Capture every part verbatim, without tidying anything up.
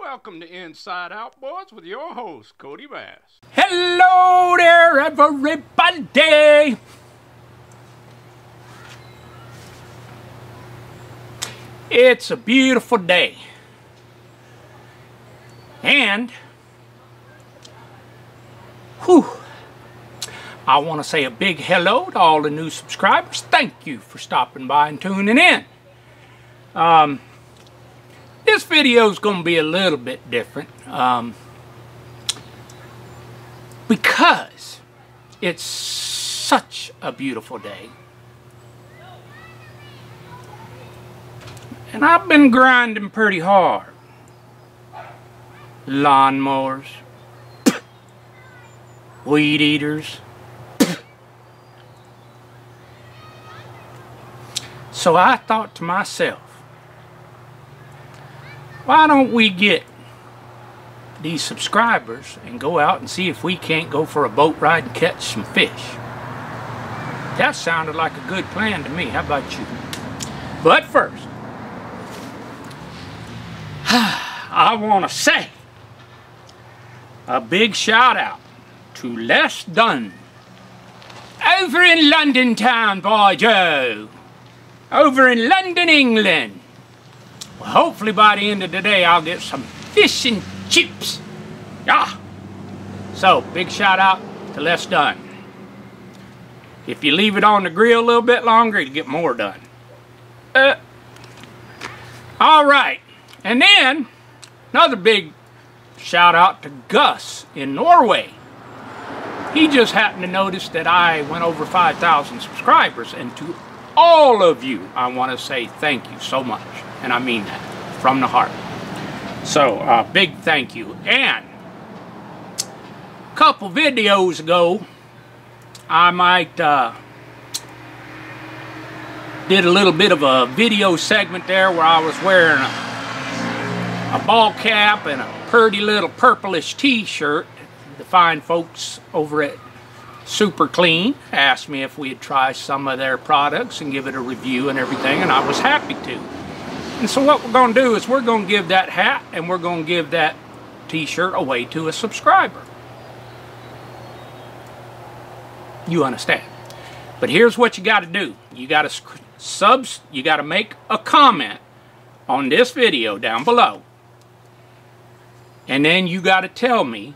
Welcome to Inside Out, boys, with your host, Cody Bass. Hello there, everybody! It's a beautiful day. And, whew, I want to say a big hello to all the new subscribers. Thank you for stopping by and tuning in. Um... This video is going to be a little bit different um, because it's such a beautiful day. And I've been grinding pretty hard. Lawnmowers, weed eaters. So I thought to myself, why don't we get these subscribers and go out and see if we can't go for a boat ride and catch some fish? That sounded like a good plan to me. How about you? But first, I want to say a big shout out to Les Dunn over in London town, boy Joe. Over in London, England. Well, hopefully by the end of the day, I'll get some fish and chips. Ah! So, big shout out to Les Dunn. If you leave it on the grill a little bit longer, you'll get more done. Uh, Alright. And then, another big shout out to Gus in Norway. He just happened to notice that I went over five thousand subscribers. And to all of you, I want to say thank you so much. And I mean that from the heart. So, uh, big thank you. And a couple videos ago, I might uh, did a little bit of a video segment there where I was wearing a, a ball cap and a pretty little purplish t-shirt. The fine folks over at Super Clean asked me if we'd try some of their products and give it a review and everything, and I was happy to. And so what we're going to do is we're going to give that hat and we're going to give that t-shirt away to a subscriber. You understand. But here's what you got to do. You got to subs you got to make a comment on this video down below. And then you got to tell me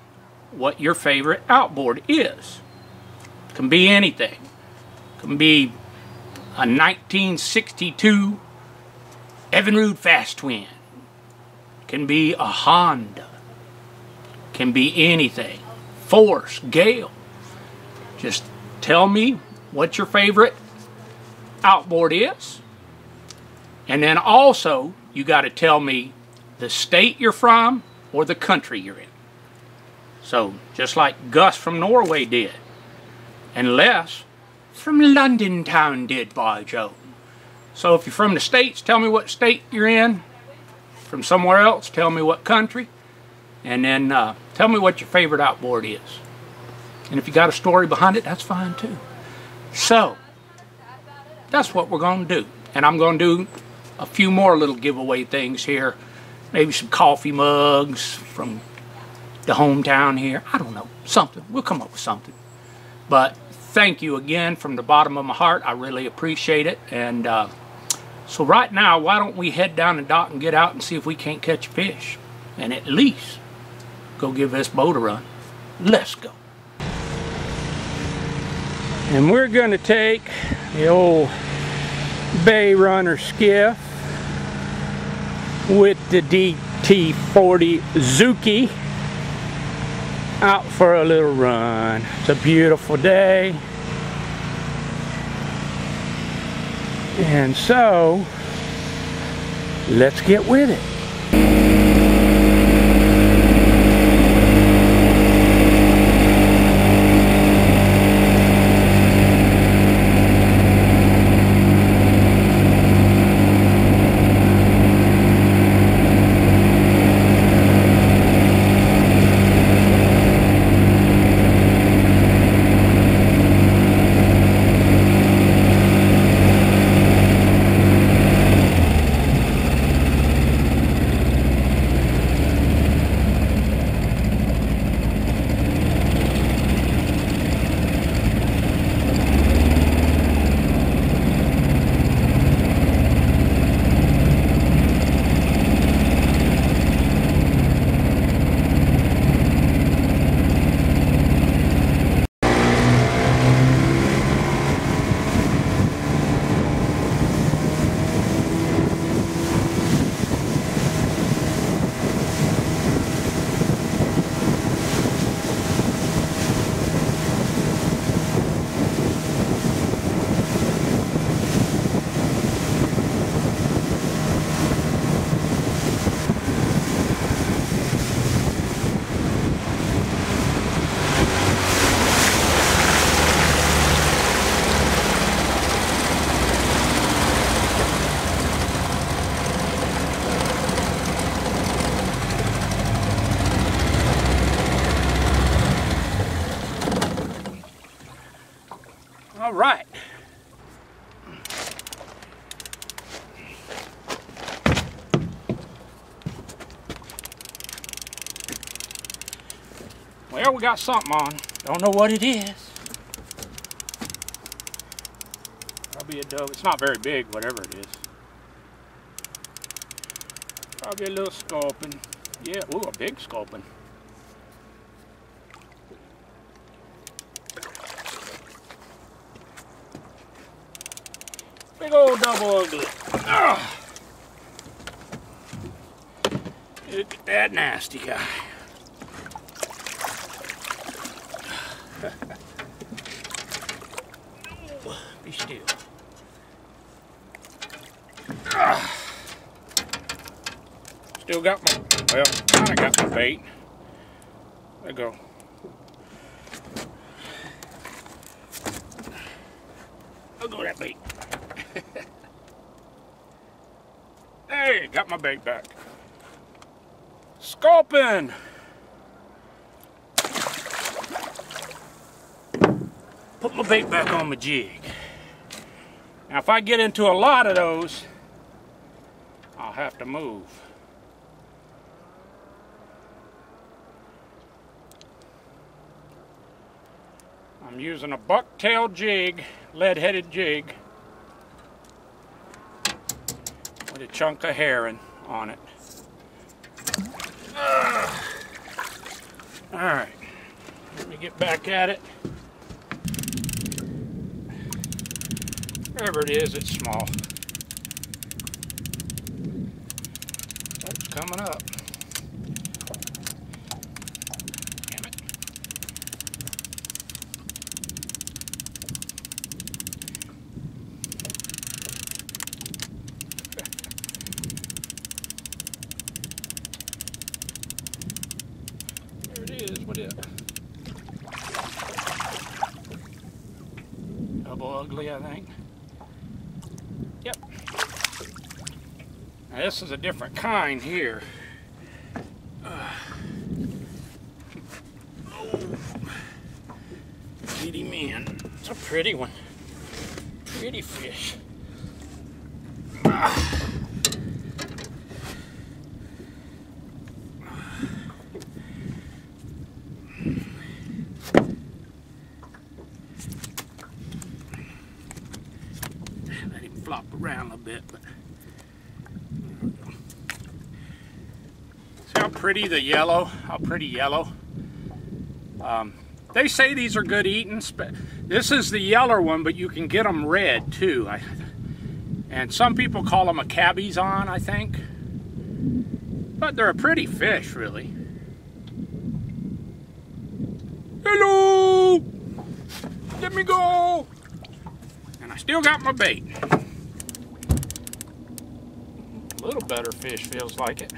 what your favorite outboard is. It can be anything. It can be a nineteen sixty-two Evinrude Fast Twin, can be a Honda, can be anything, Force, Gale. Just tell me what your favorite outboard is, and then also you got to tell me the state you're from or the country you're in. So just like Gus from Norway did, and Les from London town did, by Joe. So if you're from the States, tell me what state you're in. From somewhere else, tell me what country. And then uh, tell me what your favorite outboard is. And if you got a story behind it, that's fine too. So, that's what we're going to do. And I'm going to do a few more little giveaway things here. Maybe some coffee mugs from the hometown here. I don't know. Something. We'll come up with something. But thank you again from the bottom of my heart. I really appreciate it. And uh, so right now, why don't we head down the dock and get out and see if we can't catch a fish. And at least go give this boat a run. Let's go. And we're going to take the old Bay Runner skiff with the D T forty Zuki out for a little run. It's a beautiful day. And so, let's get with it. All right. Well, we got something on. Don't know what it is. Probably a dove. It's not very big, whatever it is. Probably a little sculpin. Yeah, ooh, a big sculpin. Big old double ugly. Ugh. Look at that nasty guy. Be still. Ugh. Still got my, well, kind of got my bait. There you go. I'll go that bait. Hey, got my bait back. Sculpin! Put my bait back on my jig. Now if I get into a lot of those, I'll have to move. I'm using a bucktail jig, lead-headed jig, with a chunk of herring on it. Ugh. All right, let me get back at it. Whatever it is, it's small. It's coming up. Damn it. There it is. What is it? Double ugly, I think. Yep. Now this is a different kind here. Uh, oh, Petey man. It's a pretty one. Pretty fish. Uh, Flop around a bit, but there we go. See how pretty the yellow, how pretty yellow. Um, they say these are good eating. This is the yeller one, but you can get them red too. I, and some people call them a cabbie's on, I think. But they're a pretty fish, really. Hello! Let me go! And I still got my bait. A little better fish, feels like it.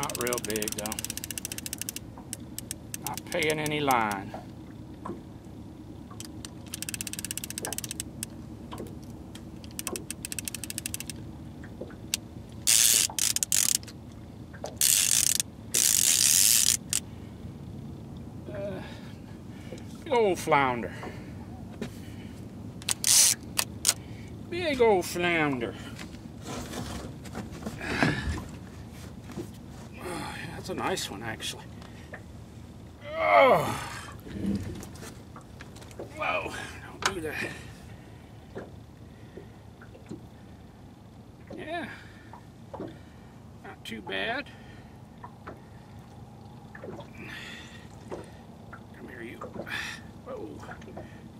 Not real big though. Not paying any line. Old flounder, big old flounder. Oh, that's a nice one, actually. Oh, whoa! Don't do that. Yeah, not too bad. Come here, you.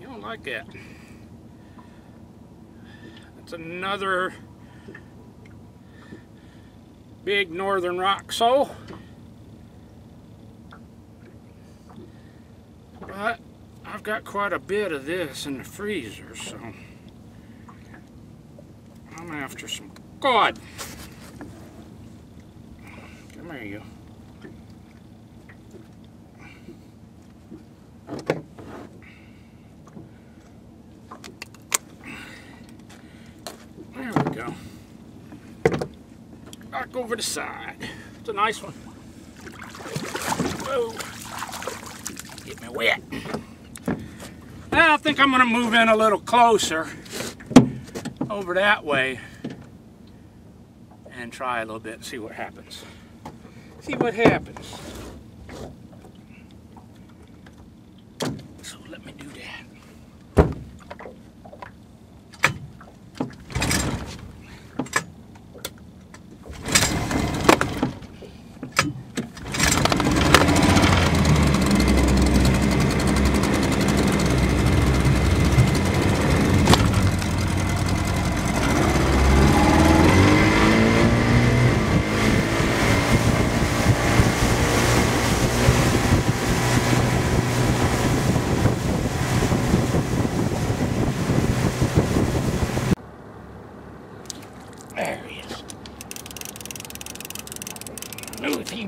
You don't like that. That's another big northern rock sole. But I've got quite a bit of this in the freezer, so I'm after some. God! Come here, you. There we go. Back over the side. It's a nice one. Whoa. Get me wet. Now I think I'm going to move in a little closer over that way and try a little bit and see what happens. See what happens. So let me do that.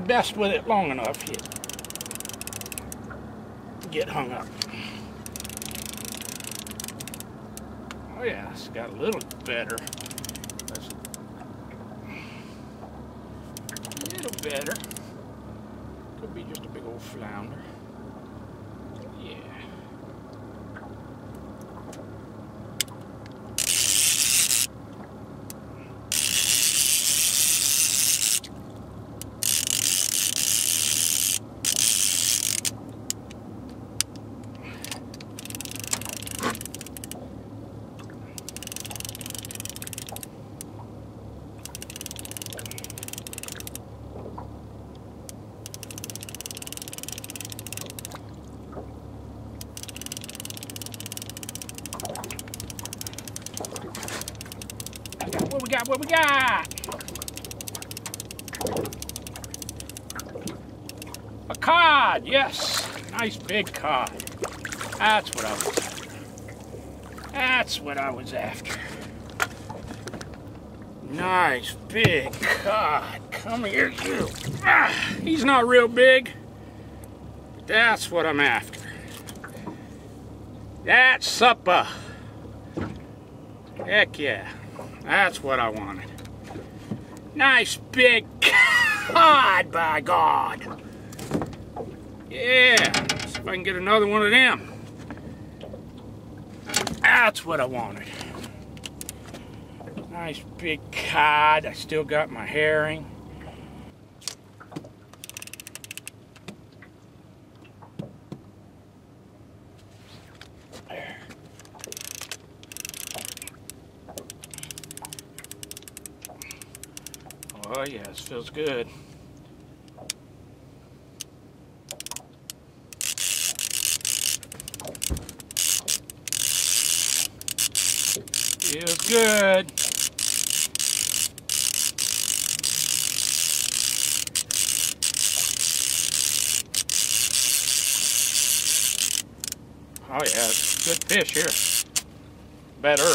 Best with it long enough, you get hung up. Oh yeah, it's got a little better. That's a little better. Could be just a big old flounder. Yeah. What we got, what we got? A cod, yes. Nice big cod. That's what I was after. That's what I was after. Nice big cod. Come here, you. Ah, he's not real big. But that's what I'm after. That's supper. Heck yeah. That's what I wanted. Nice big cod, by God. Yeah, see if I can get another one of them. That's what I wanted. Nice big cod. I still got my herring. Oh yeah, this feels good. Feels good. Oh yeah, it's a good fish here. Better.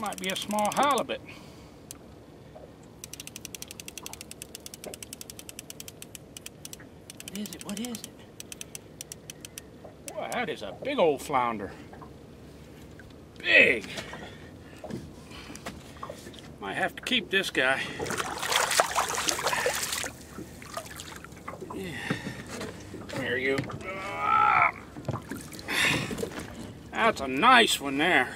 Might be a small halibut. What is it? What is it? Boy, that is a big old flounder. Big. Might have to keep this guy. Yeah. Come here, you. That's a nice one there.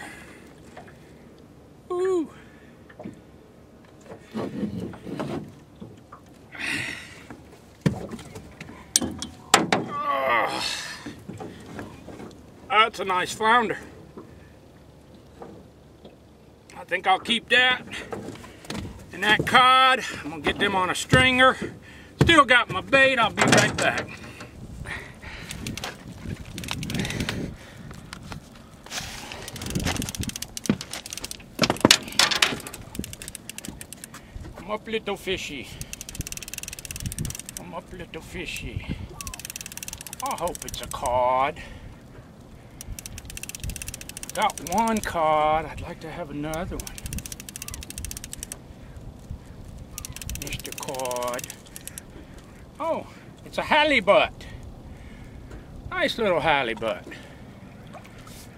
That's a nice flounder. I think I'll keep that. and that cod. I'm gonna get them on a stringer. Still got my bait, I'll be right back. Come up, little fishy. Come up, little fishy. I hope it's a cod. Got one cod, I'd like to have another one. Mister Cod. Oh, it's a halibut. Nice little halibut.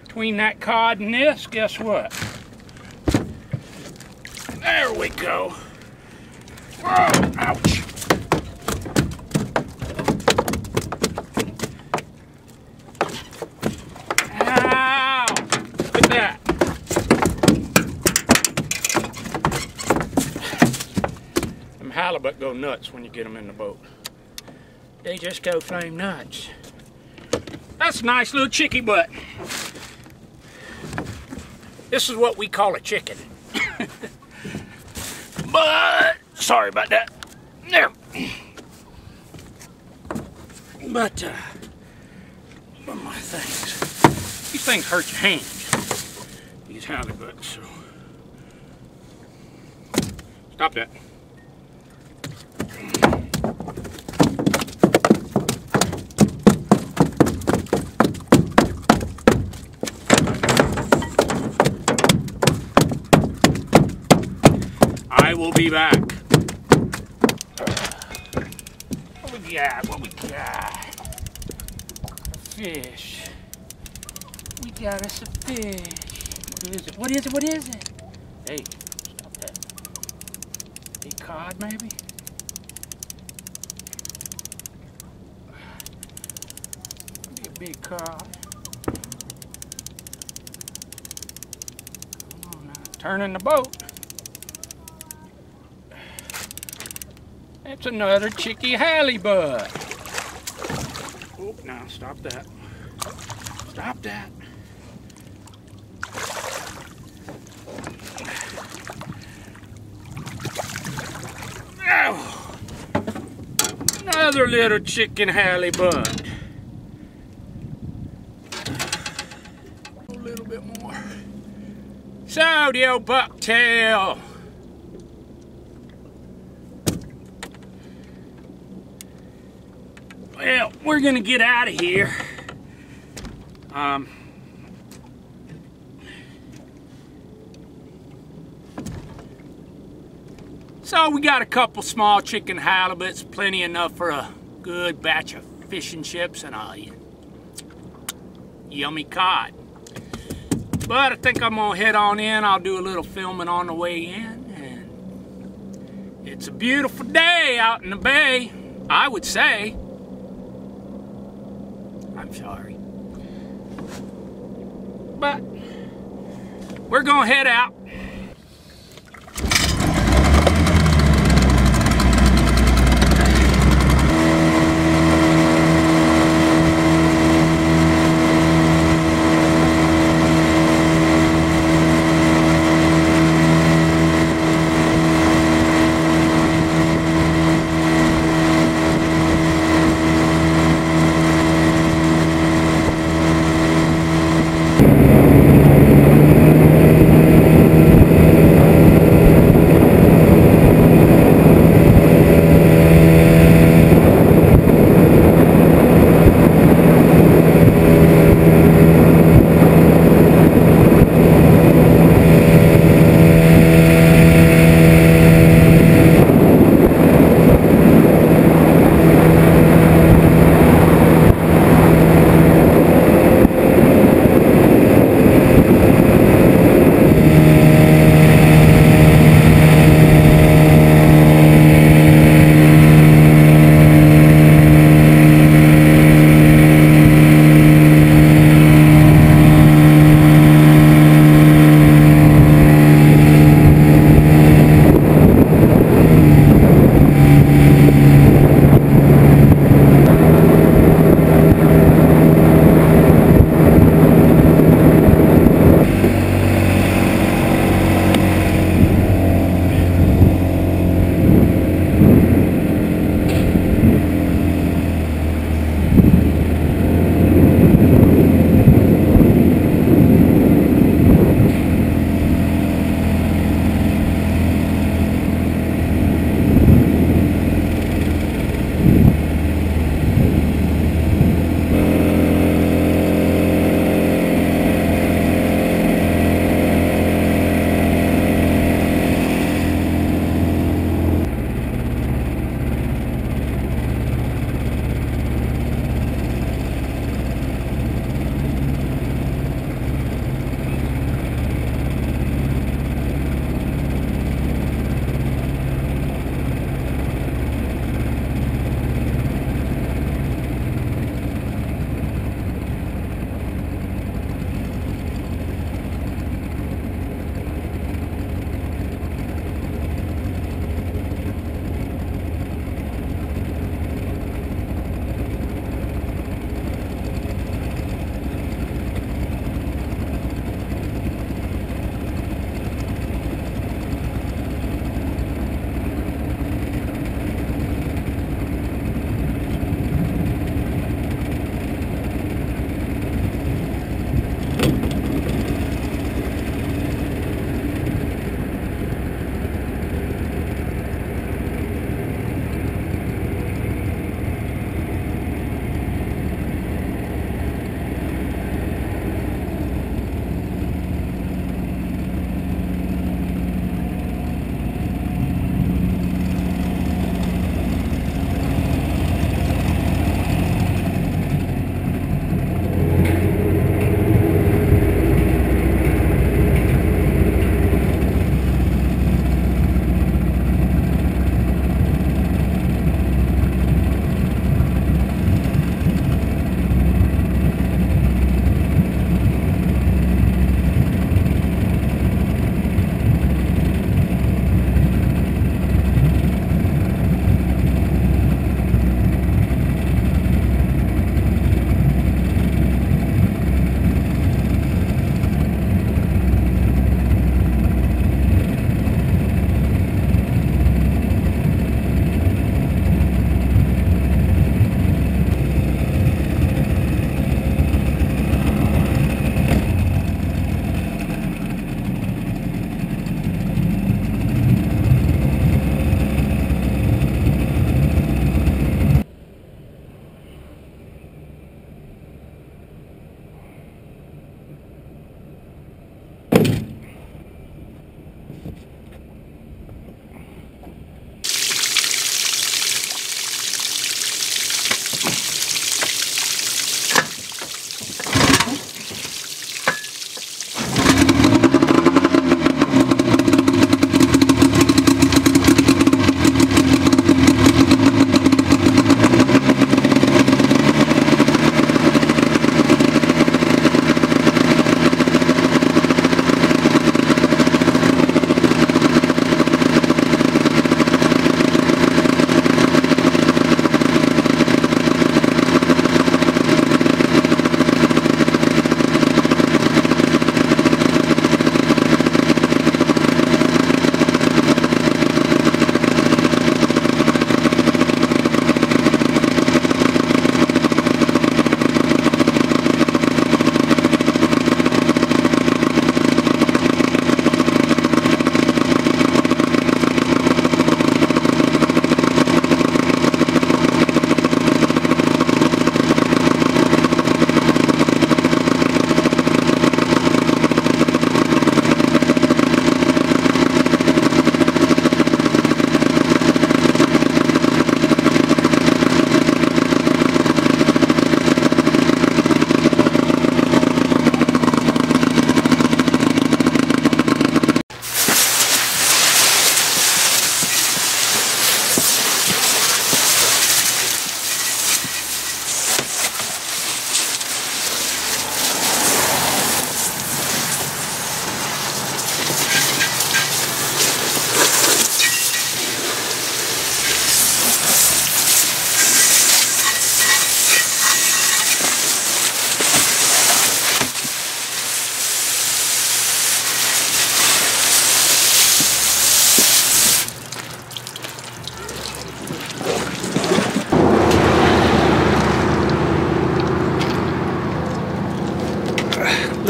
Between that cod and this, guess what? There we go. Whoa, ouch. Ow, look at that. Them halibut go nuts when you get them in the boat. They just go flame nuts. That's a nice little chickie butt. This is what we call a chicken. But, sorry about that. There. But, uh, but my things. These things hurt your hands. These halibuts, so. Stop that. We'll be back. What we got? What we got? A fish. We got us a fish. What is it? What is it? What is it? Hey, stop that. A cod, maybe? Be a big cod. Come on now. Turning the boat. It's another chickie halibut. Oh, now stop that. Stop that. Oh, another little chicken halibut. A little bit more. So the old bucktail. Well, we're gonna get out of here. Um, so we got a couple small chicken halibuts, plenty enough for a good batch of fish and chips and a yummy cod. But I think I'm gonna head on in. I'll do a little filming on the way in. And it's a beautiful day out in the bay, I would say. I'm sorry. But we're gonna head out.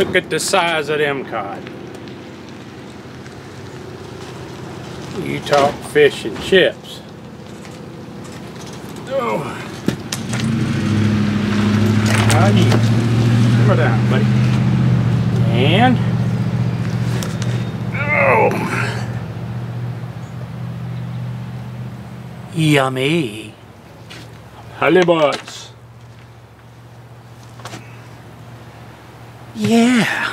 look at the size of them cod. You talk fish and chips. Oh, how you? Come down, buddy. And oh, yummy hollybots. Yeah.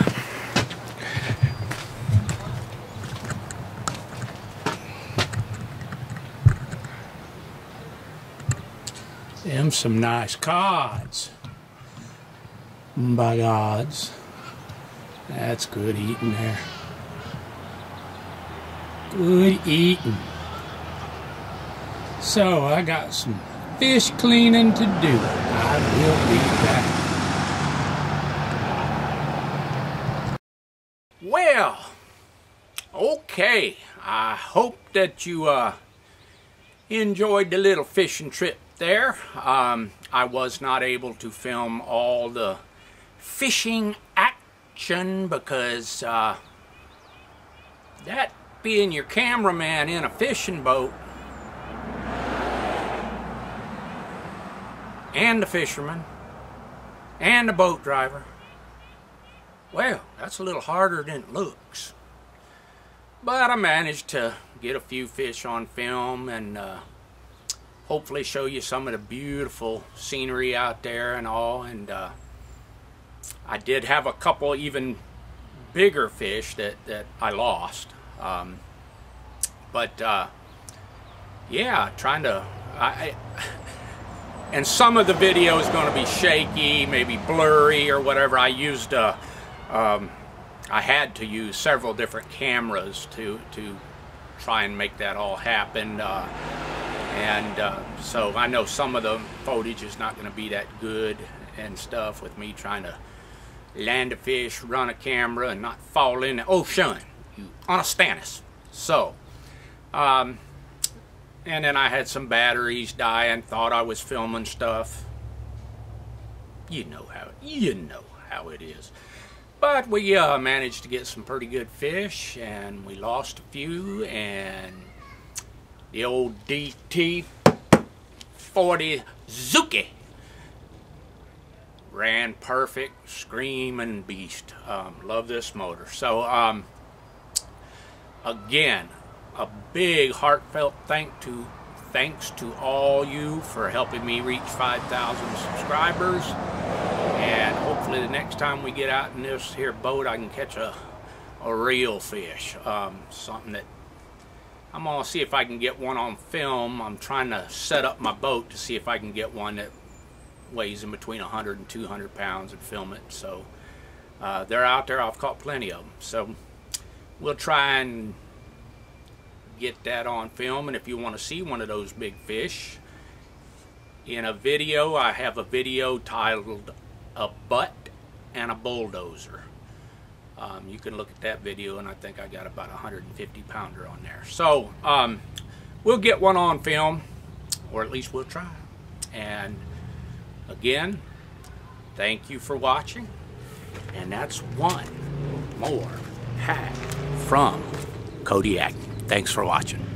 Them some nice cods. By gods. That's good eating there. Good eating. So I got some fish cleaning to do. I will be back. Well, okay, I hope that you uh, enjoyed the little fishing trip there. Um, I was not able to film all the fishing action because uh, that being your cameraman in a fishing boat and the fisherman and the boat driver, well, that's a little harder than it looks. But I managed to get a few fish on film and uh, hopefully show you some of the beautiful scenery out there and all. And uh, I did have a couple even bigger fish that, that I lost. Um, but uh, yeah, trying to... I, I, and some of the video is going to be shaky, maybe blurry or whatever. I used a... Um, I had to use several different cameras to to try and make that all happen, uh, and uh, so I know some of the footage is not going to be that good and stuff with me trying to land a fish, run a camera, and not fall in the ocean on a Stannis. So, um, and then I had some batteries die and thought I was filming stuff. You know how you know how it is. But we uh, managed to get some pretty good fish, and we lost a few, and the old D T forty Zuki ran perfect, screaming beast. Um, love this motor. So, um, again, a big heartfelt thank to, thanks to all you for helping me reach five thousand subscribers. And hopefully the next time we get out in this here boat, I can catch a, a real fish. Um, something that I'm going to see if I can get one on film. I'm trying to set up my boat to see if I can get one that weighs in between one hundred and two hundred pounds and film it. So uh, they're out there. I've caught plenty of them. So we'll try and get that on film. And if you want to see one of those big fish in a video, I have a video titled A Butt and a Bulldozer. Um, you can look at that video, and I think I got about a one hundred fifty pounder on there. So um, we'll get one on film, or at least we'll try. And again, thank you for watching, and that's one more hack from Cody Bass. Thanks for watching.